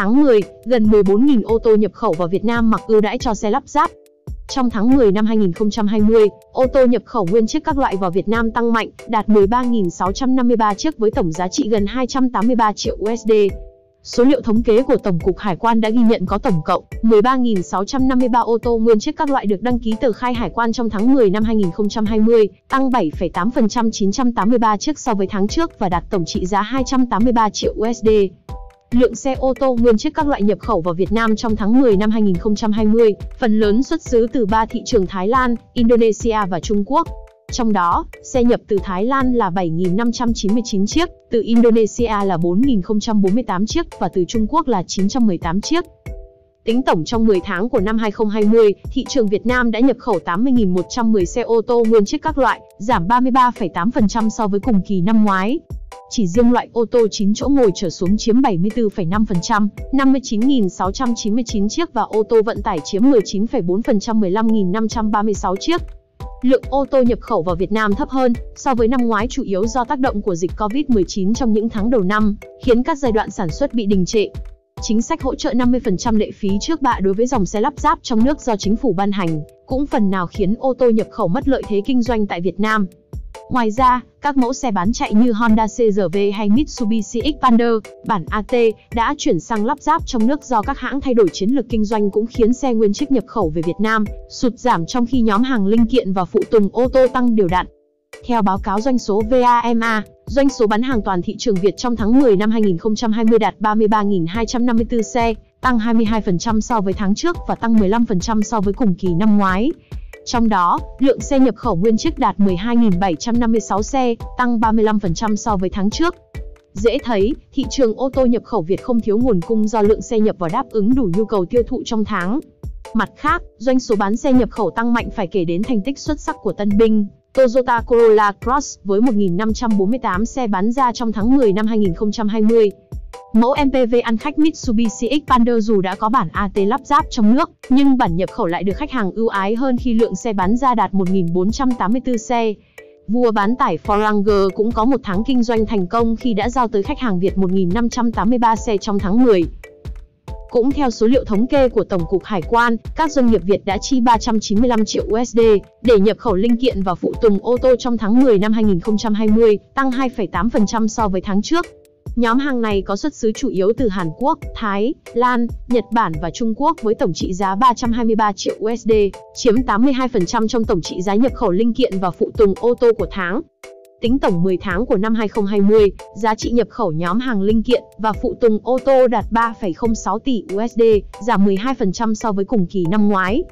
Tháng 10, gần 14.000 ô tô nhập khẩu vào Việt Nam mặc ưu đãi cho xe lắp ráp. Trong tháng 10 năm 2020, ô tô nhập khẩu nguyên chiếc các loại vào Việt Nam tăng mạnh, đạt 13.653 chiếc với tổng giá trị gần 283 triệu USD. Số liệu thống kê của Tổng cục Hải quan đã ghi nhận có tổng cộng 13.653 ô tô nguyên chiếc các loại được đăng ký tờ khai hải quan trong tháng 10 năm 2020, tăng 7,8% 983 chiếc so với tháng trước và đạt tổng trị giá 283 triệu USD. Lượng xe ô tô nguyên chiếc các loại nhập khẩu vào Việt Nam trong tháng 10 năm 2020, phần lớn xuất xứ từ 3 thị trường Thái Lan, Indonesia và Trung Quốc. Trong đó, xe nhập từ Thái Lan là 7.599 chiếc, từ Indonesia là 4.048 chiếc và từ Trung Quốc là 918 chiếc. Tính tổng trong 10 tháng của năm 2020, thị trường Việt Nam đã nhập khẩu 80.110 xe ô tô nguyên chiếc các loại, giảm 33,8% so với cùng kỳ năm ngoái. Chỉ riêng loại ô tô 9 chỗ ngồi trở xuống chiếm 74,5%, 59.699 chiếc và ô tô vận tải chiếm 19,4%, 15.536 chiếc. Lượng ô tô nhập khẩu vào Việt Nam thấp hơn so với năm ngoái chủ yếu do tác động của dịch Covid-19 trong những tháng đầu năm, khiến các giai đoạn sản xuất bị đình trệ. Chính sách hỗ trợ 50% lệ phí trước bạ đối với dòng xe lắp ráp trong nước do chính phủ ban hành, cũng phần nào khiến ô tô nhập khẩu mất lợi thế kinh doanh tại Việt Nam. Ngoài ra, các mẫu xe bán chạy như Honda CRV hay Mitsubishi Xpander, bản AT đã chuyển sang lắp ráp trong nước do các hãng thay đổi chiến lược kinh doanh cũng khiến xe nguyên chiếc nhập khẩu về Việt Nam sụt giảm trong khi nhóm hàng linh kiện và phụ tùng ô tô tăng đều đặn. Theo báo cáo doanh số VAMA, doanh số bán hàng toàn thị trường Việt trong tháng 10 năm 2020 đạt 33.254 xe, tăng 22% so với tháng trước và tăng 15% so với cùng kỳ năm ngoái. Trong đó, lượng xe nhập khẩu nguyên chiếc đạt 12.756 xe, tăng 35% so với tháng trước. Dễ thấy, thị trường ô tô nhập khẩu Việt không thiếu nguồn cung do lượng xe nhập vào đáp ứng đủ nhu cầu tiêu thụ trong tháng. Mặt khác, doanh số bán xe nhập khẩu tăng mạnh phải kể đến thành tích xuất sắc của Tân Binh, Toyota Corolla Cross với 1.548 xe bán ra trong tháng 10 năm 2020. Mẫu MPV ăn khách Mitsubishi Xpander dù đã có bản AT lắp ráp trong nước, nhưng bản nhập khẩu lại được khách hàng ưu ái hơn khi lượng xe bán ra đạt 1.484 xe. Vua bán tải Ford Ranger cũng có một tháng kinh doanh thành công khi đã giao tới khách hàng Việt 1.583 xe trong tháng 10. Cũng theo số liệu thống kê của Tổng cục Hải quan, các doanh nghiệp Việt đã chi 395 triệu USD để nhập khẩu linh kiện và phụ tùng ô tô trong tháng 10 năm 2020, tăng 2,8% so với tháng trước. Nhóm hàng này có xuất xứ chủ yếu từ Hàn Quốc, Thái Lan, Nhật Bản và Trung Quốc với tổng trị giá 323 triệu USD, chiếm 82% trong tổng trị giá nhập khẩu linh kiện và phụ tùng ô tô của tháng. Tính tổng 10 tháng của năm 2020, giá trị nhập khẩu nhóm hàng linh kiện và phụ tùng ô tô đạt 3,06 tỷ USD, giảm 12% so với cùng kỳ năm ngoái.